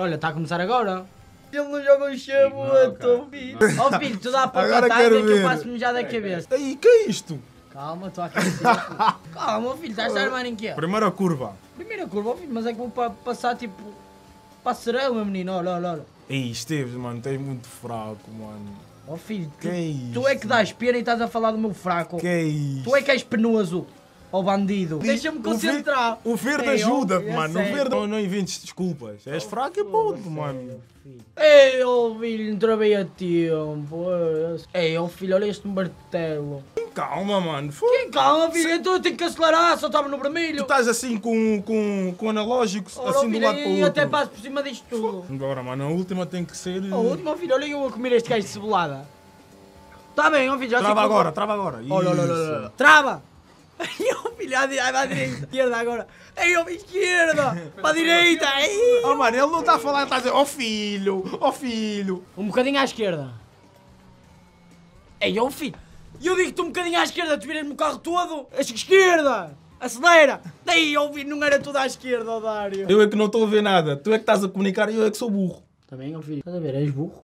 Olha, tá a começar agora. Ele não joga o chão, tô filho. Ó oh, filho, tu dá pra cantar e que eu passo mijar da cabeça. E que é isto? Calma, tu aquecendo. Calma, filho, estás a armar em quê? Primeira curva. Primeira curva, filho, mas é que vou passar tipo... Passarão, meu menino, olha, olha. Ei, Esteves, mano, estás muito fraco, mano. Ó oh, filho, tu, tu é que dás pena e estás a falar do meu fraco. Que é isso? Tu é que és penoso. Ó bandido, deixa-me concentrar. O verde ajuda-me, mano. O verde... Oh, não inventes desculpas. És fraco e ponto, mano. Ei, ó filho, não travei a tempo. Ei, ó filho, olha este martelo. Calma, mano. Que calma, filho. Então eu tenho que acelerar, só estava no vermelho. Tu estás assim com analógicos, assim filho, do lado para o outro. Até passo por cima disto tudo. Agora, mano, a última tem que ser... A última, filho, olha eu a comer este gajo de cebolada. Está bem, ó filho, já sei. Trava agora, trava agora. Olha, olha, olha. Trava! Aí o filho, vai à direita, esquerda agora. Aí o esquerda, para a direita. Oh mano, ele não está a falar, ele está a dizer, ó filho, ó filho. Um bocadinho à esquerda. Aí ó filho, eu digo-te um bocadinho à esquerda, tu viras-me o carro todo. A esquerda, acelera. Daí ó filho, não era tudo à esquerda, otário. Eu é que não estou a ver nada, tu é que estás a comunicar e eu é que sou burro. Está bem ó filho, estás a ver, és burro.